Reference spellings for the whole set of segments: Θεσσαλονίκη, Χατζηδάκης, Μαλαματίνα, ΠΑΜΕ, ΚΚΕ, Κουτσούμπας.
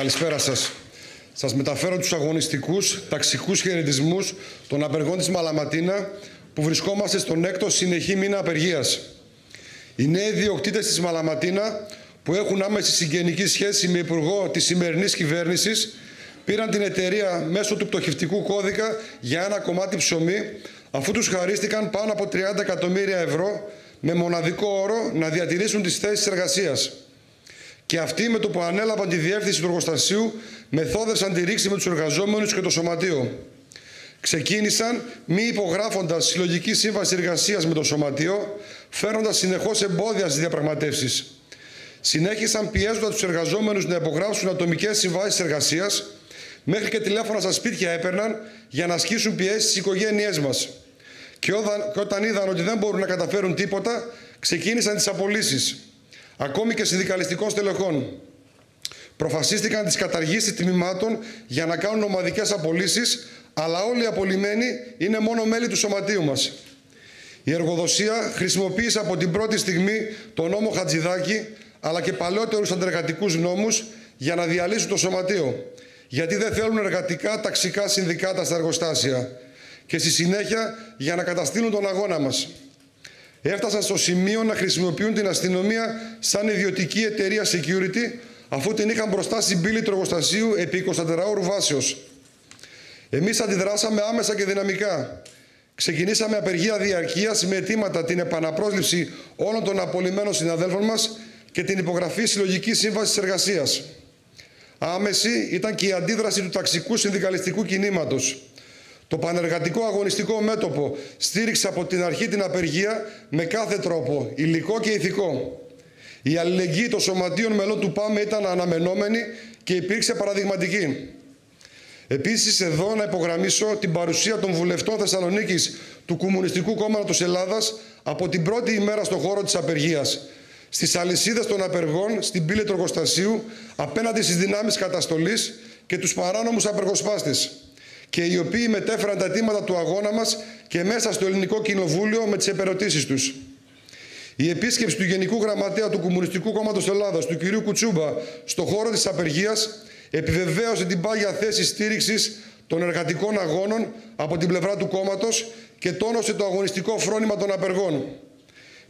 Καλησπέρα σας. Σας μεταφέρω τους αγωνιστικούς, ταξικούς χαιρετισμούς των απεργών της Μαλαματίνα που βρισκόμαστε στον 6ο συνεχή μήνα απεργίας. Οι νέοι διοκτήτες της Μαλαματίνα που έχουν άμεση συγγενική σχέση με υπουργό της σημερινής κυβέρνησης πήραν την εταιρεία μέσω του πτωχευτικού κώδικα για ένα κομμάτι ψωμί αφού τους χαρίστηκαν πάνω από 30 εκατομμύρια ευρώ με μοναδικό όρο να διατηρήσουν τις θέσεις εργασίας. Και αυτοί με το που ανέλαβαν τη διεύθυνση του εργοστασίου μεθόδευσαν τη ρήξη με τους εργαζόμενους και το σωματείο. Ξεκίνησαν μη υπογράφοντας συλλογική σύμβαση εργασίας με το σωματείο, φέροντας συνεχώς εμπόδια στις διαπραγματεύσεις. Συνέχισαν πιέζοντας τους εργαζόμενους να υπογράψουν ατομικές συμβάσεις εργασίας, μέχρι και τηλέφωνα στα σπίτια έπαιρναν για να ασκήσουν πιέσεις στις οικογένειές μας. Και όταν είδαν ότι δεν μπορούν να καταφέρουν τίποτα, ξεκίνησαν τις απολύσεις. Ακόμη και συνδικαλιστικών στελεχών. Προφασίστηκαν τις καταργήσεις τμήματων για να κάνουν ομαδικές απολύσεις, αλλά όλοι οι απολυμμένοι είναι μόνο μέλη του σωματείου μας. Η εργοδοσία χρησιμοποίησε από την πρώτη στιγμή τον νόμο Χατζηδάκη, αλλά και παλαιότερους αντεργατικούς νόμους για να διαλύσουν το σωματείο, γιατί δεν θέλουν εργατικά ταξικά συνδικάτα στα εργοστάσια και στη συνέχεια για να καταστήλουν τον αγώνα μας. Έφτασαν στο σημείο να χρησιμοποιούν την αστυνομία σαν ιδιωτική εταιρεία security, αφού την είχαν μπροστά στην πύλη του εργοστασίου επί 24 ώρου βάσεως. Εμείς αντιδράσαμε άμεσα και δυναμικά. Ξεκινήσαμε απεργία διαρκείας με αιτήματα την επαναπρόσληψη όλων των απολυμμένων συναδέλφων μας και την υπογραφή συλλογικής σύμβασης εργασίας. Άμεση ήταν και η αντίδραση του ταξικού συνδικαλιστικού κινήματος. Το πανεργατικό αγωνιστικό μέτωπο στήριξε από την αρχή την απεργία με κάθε τρόπο, υλικό και ηθικό. Η αλληλεγγύη των σωματείων μελών του ΠΑΜΕ ήταν αναμενόμενη και υπήρξε παραδειγματική. Επίσης, εδώ να υπογραμμίσω την παρουσία των βουλευτών Θεσσαλονίκης του Κομμουνιστικού Κόμματος Ελλάδας από την πρώτη ημέρα στον χώρο της απεργίας, στις αλυσίδες των απεργών, στην πύλη του εργοστασίου, απέναντι στις δυνάμεις καταστολής και τους παράνομους απεργοσπάστες, και οι οποίοι μετέφεραν τα αιτήματα του αγώνα μας και μέσα στο Ελληνικό Κοινοβούλιο με τις επερωτήσεις τους. Η επίσκεψη του Γενικού Γραμματέα του Κομμουνιστικού Κόμματος Ελλάδας, του κυρίου Κουτσούμπα, στον χώρο της απεργίας, επιβεβαίωσε την πάγια θέση στήριξης των εργατικών αγώνων από την πλευρά του κόμματος και τόνωσε το αγωνιστικό φρόνημα των απεργών.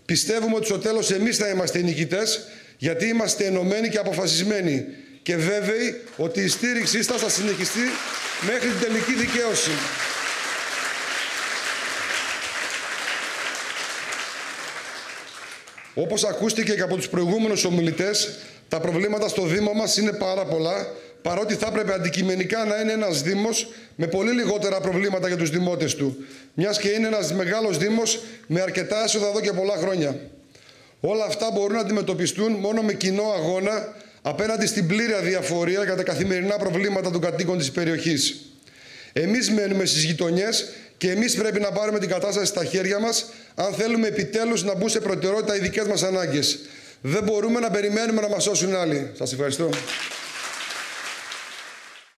Πιστεύουμε ότι στο τέλος εμείς θα είμαστε νικητές, γιατί είμαστε ενωμένοι και αποφασισμένοι και βέβαιοι ότι η στήριξή σας θα συνεχιστεί μέχρι την τελική δικαίωση. Όπως ακούστηκε και από τους προηγούμενους ομιλητές, τα προβλήματα στο Δήμο μας είναι πάρα πολλά, παρότι θα έπρεπε αντικειμενικά να είναι ένας Δήμος με πολύ λιγότερα προβλήματα για τους δημότες του, μιας και είναι ένας μεγάλος Δήμος με αρκετά έσοδα εδώ και πολλά χρόνια. Όλα αυτά μπορούν να αντιμετωπιστούν μόνο με κοινό αγώνα, απέναντι στην πλήρη αδιαφορία για τα καθημερινά προβλήματα των κατοίκων της περιοχής. Εμείς μένουμε στις γειτονιές και εμείς πρέπει να πάρουμε την κατάσταση στα χέρια μας, αν θέλουμε επιτέλους να μπουν σε προτεραιότητα οι δικές μας ανάγκες. Δεν μπορούμε να περιμένουμε να μας σώσουν άλλοι. Σας ευχαριστώ.